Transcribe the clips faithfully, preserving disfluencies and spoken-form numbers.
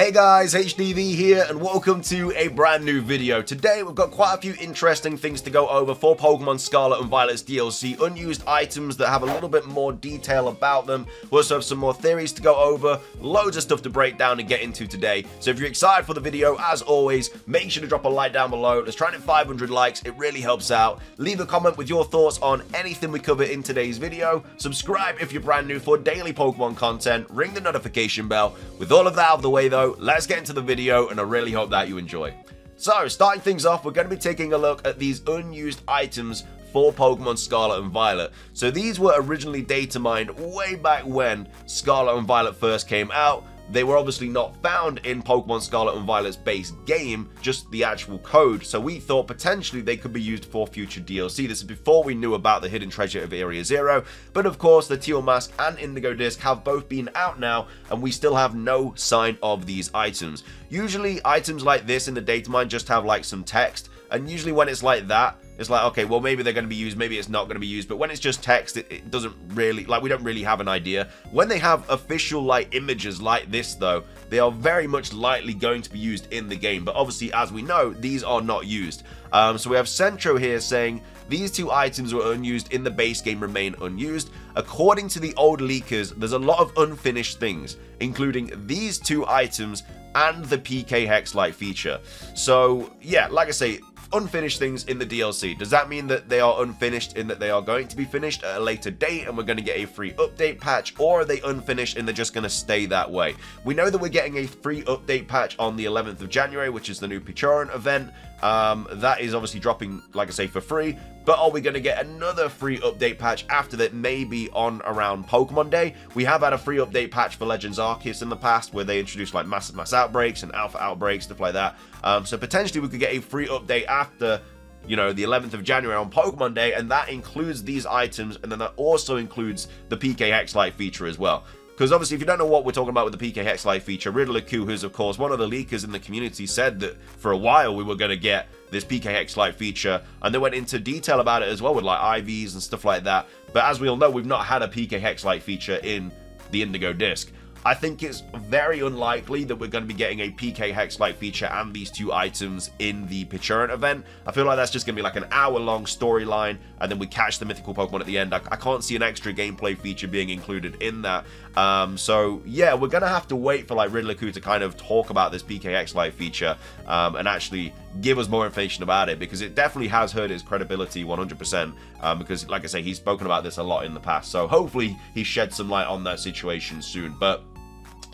Hey guys, H D V here and welcome to a brand new video. Today we've got quite a few interesting things to go over for Pokemon Scarlet and Violet's D L C, unused items that have a little bit more detail about them. We also have some more theories to go over, loads of stuff to break down and get into today. So if you're excited for the video, as always, make sure to drop a like down below. Let's try and hit five hundred likes, it really helps out. Leave a comment with your thoughts on anything we cover in today's video. Subscribe if you're brand new for daily Pokemon content, ring the notification bell. With all of that out of the way though, let's get into the video and I really hope that you enjoy. So starting things off, we're going to be taking a look at these unused items for Pokemon Scarlet and Violet. So these were originally data mined way back when Scarlet and Violet first came out. They were obviously not found in Pokemon Scarlet and Violet's base game, just the actual code, so we thought potentially they could be used for future D L C. This is before we knew about the hidden treasure of Area Zero, but of course the Teal Mask and Indigo Disc have both been out now, and we still have no sign of these items. Usually items like this in the datamine just have like some text, and usually when it's like that, it's like, okay, well, maybe they're going to be used, maybe it's not going to be used. But when it's just text, it, it doesn't really, like, we don't really have an idea. When they have official, like, images like this, though, they are very much likely going to be used in the game. But obviously, as we know, these are not used. Um, so we have Centro here saying, these two items were unused in the base game, remain unused. According to the old leakers, there's a lot of unfinished things, including these two items and the P K Hex Light feature. So, yeah, like I say, unfinished things in the D L C. Does that mean that they are unfinished in that they are going to be finished at a later date and we're going to get a free update patch, or are they unfinished and they're just going to stay that way? We know that we're getting a free update patch on the eleventh of January, which is the new Picharan event. Um, that is obviously dropping, like I say, for free. But are we going to get another free update patch after that, maybe on around Pokemon Day? We have had a free update patch for Legends Arceus in the past where they introduced like massive mass outbreaks and alpha outbreaks, stuff like that. Um, so potentially we could get a free update after, you know, the eleventh of January on Pokemon Day, and that includes these items, and then that also includes the P K Hex Light feature as well. Because obviously, if you don't know what we're talking about with the P K Hex Light feature, Riddlerkuhu, who's of course one of the leakers in the community, said that for a while we were going to get this P K Hex Light feature, and they went into detail about it as well with like I Vs and stuff like that. But as we all know, we've not had a P K Hex Light feature in the Indigo Disc. I think it's very unlikely that we're going to be getting a P K Hex Light feature and these two items in the Picharan event. I feel like that's just going to be like an hour-long storyline, and then we catch the mythical Pokemon at the end. I, I can't see an extra gameplay feature being included in that. Um, so, yeah, we're going to have to wait for like Riddlerkuhu to kind of talk about this P K Hex Light feature um, and actually give us more information about it, because it definitely has hurt his credibility one hundred percent, um, because, like I say, he's spoken about this a lot in the past. So, hopefully, he sheds some light on that situation soon. But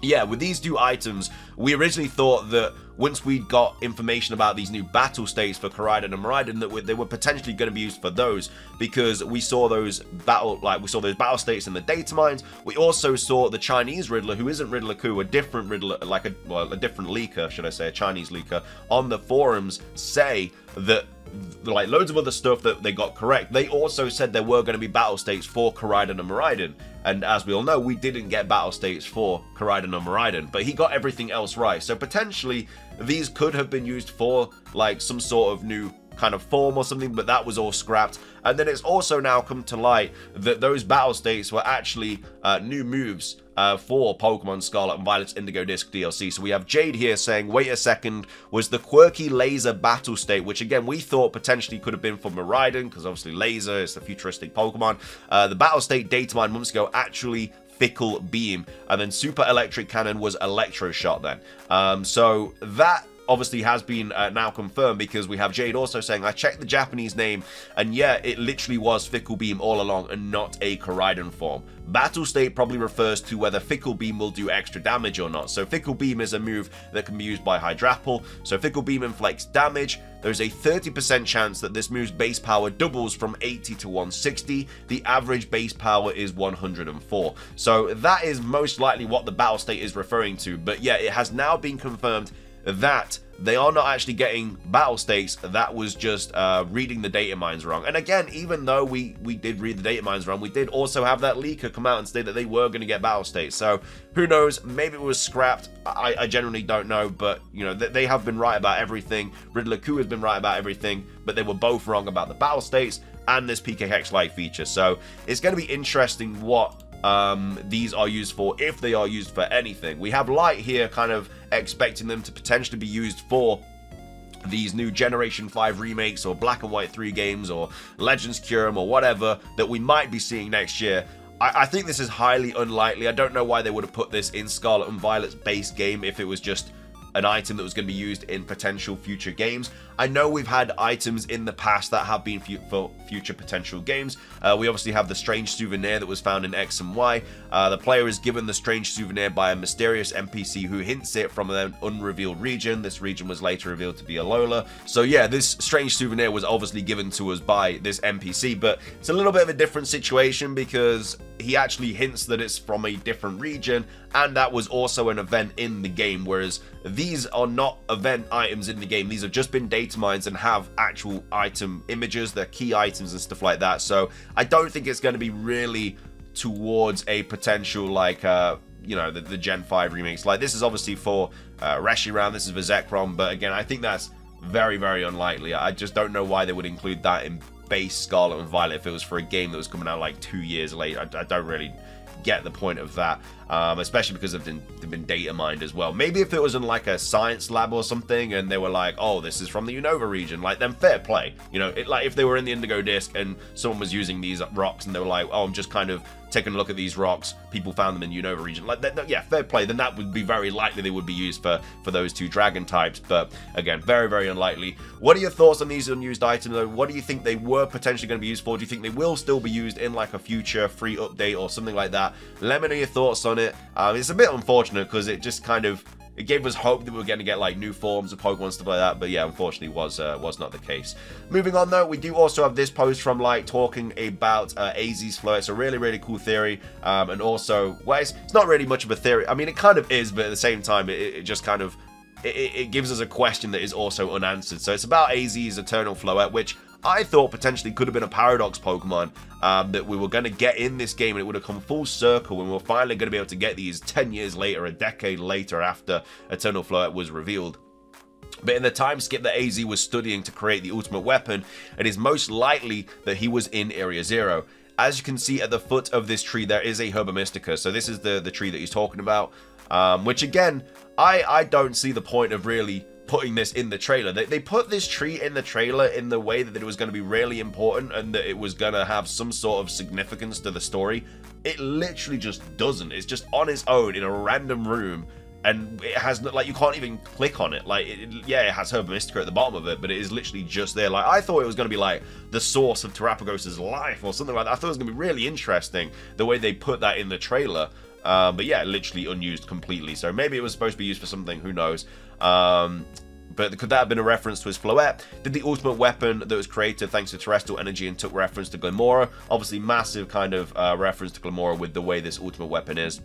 yeah, with these two items, we originally thought that once we got information about these new battle states for Koraidon and Miraidon, that they were potentially going to be used for those, because we saw those battle, like we saw those battle states in the data mines. We also saw the Chinese Riddler, who isn't Riddlerkuhu, a different Riddler, like a well, a different leaker, should I say, a Chinese leaker on the forums, say that like loads of other stuff that they got correct. They also said there were going to be battle states for Koraidon and Miraidon, and as we all know, we didn't get battle states for Koraidon and Miraidon, but he got everything else right. So potentially these could have been used for like some sort of new kind of form or something, but that was all scrapped. And then it's also now come to light that those battle states were actually uh, new moves uh, for Pokemon Scarlet and Violet's Indigo Disc D L C. So we have Jade here saying, wait a second, was the quirky laser battle state, which again we thought potentially could have been for Miraidon, because obviously laser is the futuristic Pokemon. Uh, the battle state datamine months ago actually Fickle Beam, and then Super Electric Cannon was Electro Shot then. Um, so that obviously has been uh, now confirmed, because we have Jade also saying, I checked the Japanese name, and yeah, it literally was Fickle Beam all along and not a Koraidon form. Battle state probably refers to whether Fickle Beam will do extra damage or not. So Fickle Beam is a move that can be used by Hydrapple. So Fickle Beam inflicts damage. There's a thirty percent chance that this move's base power doubles from eighty to one hundred sixty. The average base power is one hundred four. So that is most likely what the battle state is referring to. But yeah, it has now been confirmed that they are not actually getting battle states. That was just uh, reading the data mines wrong. And again, even though we, we did read the data mines wrong, we did also have that leaker come out and say that they were going to get battle states. So who knows? Maybe it was scrapped. I, I generally don't know. But, you know, they, they have been right about everything. Riddlerkuhu has been right about everything. But they were both wrong about the battle states and this P K Hex Light feature. So it's going to be interesting what Um, these are used for, if they are used for anything. We have Light here kind of expecting them to potentially be used for these new Generation five remakes or Black and White three games or Legends Arceus or whatever that we might be seeing next year. I, I think this is highly unlikely. I don't know why they would have put this in Scarlet and Violet's base game if it was just an item that was going to be used in potential future games. I know we've had items in the past that have been for future potential games. Uh, we obviously have the strange souvenir that was found in X and Y. Uh, the player is given the strange souvenir by a mysterious N P C who hints it from an unrevealed region. This region was later revealed to be Alola. So yeah, this strange souvenir was obviously given to us by this N P C, but it's a little bit of a different situation because he actually hints that it's from a different region, and that was also an event in the game, whereas the These are not event items in the game. These have just been data mines and have actual item images. They're key items and stuff like that. So I don't think it's going to be really towards a potential, like, uh, you know, the, the Gen five remakes. Like, this is obviously for uh, Reshiram. This is for Zekrom. But again, I think that's very, very unlikely. I just don't know why they would include that in base Scarlet and Violet if it was for a game that was coming out like two years late. I, I don't really get the point of that, um, especially because they've been, they've been data mined as well. Maybe if it was in like a science lab or something and they were like, oh, this is from the Unova region, like, then fair play. You know, it, like if they were in the Indigo Disc and someone was using these rocks and they were like, oh, I'm just kind of taking a look at these rocks, people found them in Unova region, like that, yeah, fair play, then that would be very likely they would be used for, for those two dragon types. But again, very, very unlikely. What are your thoughts on these unused items though? What do you think they were potentially going to be used for? Do you think they will still be used in like a future free update or something like that? Let me know your thoughts on it. Um, it's a bit unfortunate because it just kind of, it gave us hope that we were going to get like new forms of Pokemon, stuff like that, but yeah, unfortunately was uh, was not the case. Moving on though, we do also have this post from Light talking about uh, A Z's Floette. It's a really, really cool theory, um, and also, well, it's, it's not really much of a theory. I mean, it kind of is, but at the same time, it, it just kind of, it, it gives us a question that is also unanswered. So it's about A Z's Eternal Float, which I thought potentially could have been a Paradox Pokemon um, that we were going to get in this game, and it would have come full circle when we were finally going to be able to get these ten years later, a decade later after Eternal Float was revealed. But in the time skip that A Z was studying to create the ultimate weapon, it is most likely that he was in Area Zero. As you can see at the foot of this tree, there is a Herba Mystica. So this is the, the tree that he's talking about, um, which again, I, I don't see the point of really putting this in the trailer. They, they put this tree in the trailer in the way that it was going to be really important and that it was going to have some sort of significance to the story. It literally just doesn't. It's just on its own in a random room, and it has, like, you can't even click on it. Like, it, yeah, it has Herba Mystica at the bottom of it, but it is literally just there. Like, I thought it was going to be like the source of Terrapagos's life or something like that. I thought it was going to be really interesting the way they put that in the trailer. Um, but yeah, literally unused completely. So maybe it was supposed to be used for something, who knows. Um, but could that have been a reference to his Floette? Did the ultimate weapon that was created thanks to terrestrial energy and took reference to Glimmora? Obviously massive kind of uh, reference to Glimmora with the way this ultimate weapon is.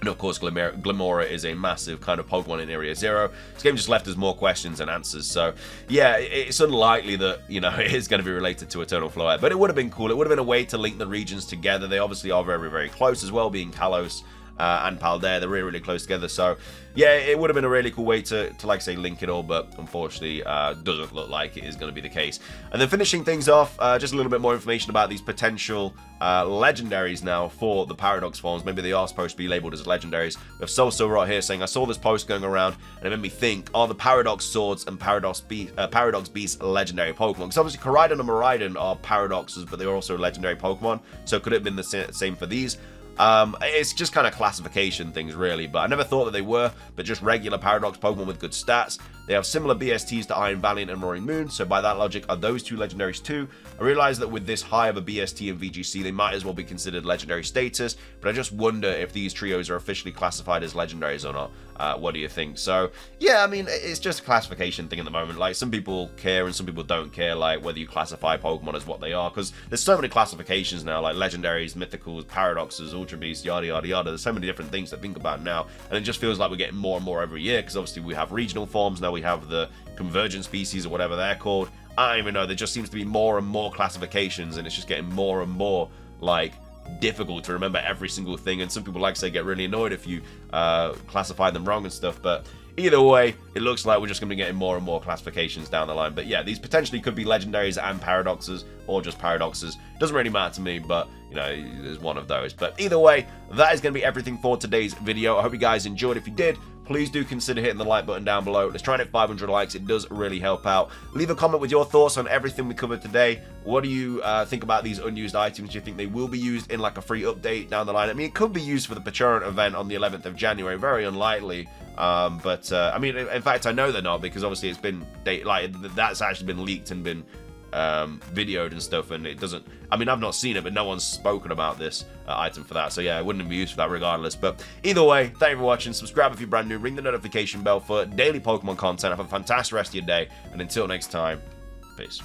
And of course, Glimmora is a massive kind of Pokemon in Area Zero. This game just left us more questions and answers. So yeah, it's unlikely that, you know, it is going to be related to Eternal Float. But it would have been cool. It would have been a way to link the regions together. They obviously are very, very close as well, being Kalos uh, and Paldea. They're really, really close together. So yeah, it would have been a really cool way to, to like I say, link it all. But unfortunately, uh, doesn't look like it is going to be the case. And then finishing things off, uh, just a little bit more information about these potential Uh, legendaries now for the Paradox forms. Maybe they are supposed to be labeled as legendaries. We have SoulSilver right here saying, I saw this post going around and it made me think, are the Paradox Swords and Paradox, Be uh, Paradox Beasts legendary Pokemon? Because obviously Koraidon and Miraidon are Paradoxes, but they are also legendary Pokemon. So could it have been the same for these? Um, it's just kind of classification things really, but I never thought that they were, but just regular Paradox Pokemon with good stats. They have similar B S Ts to Iron Valiant and Roaring Moon, so by that logic, are those two legendaries too? I realize that with this high of a B S T and V G C, they might as well be considered legendary status, but I just wonder if these trios are officially classified as legendaries or not. Uh, what do you think? So, yeah, I mean, it's just a classification thing at the moment. Like, some people care and some people don't care, like, whether you classify Pokemon as what they are, because there's so many classifications now, like legendaries, mythicals, paradoxes, Ultra Beasts, yada, yada, yada. There's so many different things to think about now, and it just feels like we're getting more and more every year, because obviously we have regional forms now, we have the convergent species or whatever they're called. I don't even know, there just seems to be more and more classifications, and it's just getting more and more, like, difficult to remember every single thing, and some people, like I say, get really annoyed if you uh, classify them wrong and stuff, but either way, it looks like we're just going to be getting more and more classifications down the line. But yeah, these potentially could be legendaries and paradoxes, or just paradoxes. It doesn't really matter to me, but, you know, there's one of those. But either way, that is going to be everything for today's video. I hope you guys enjoyed. If you did, please do consider hitting the like button down below. Let's try and hit five hundred likes. It does really help out. Leave a comment with your thoughts on everything we covered today. What do you uh, think about these unused items? Do you think they will be used in like a free update down the line? I mean, it could be used for the Picharan event on the eleventh of January. Very unlikely. Um, but, uh, I mean, in fact, I know they're not, because obviously it's been, they, like, that's actually been leaked and been um, videoed and stuff, and it doesn't, I mean, I've not seen it, but no one's spoken about this uh, item for that, so yeah, it wouldn't be used for that regardless. But either way, thank you for watching, subscribe if you're brand new, ring the notification bell for daily Pokemon content, have a fantastic rest of your day, and until next time, peace.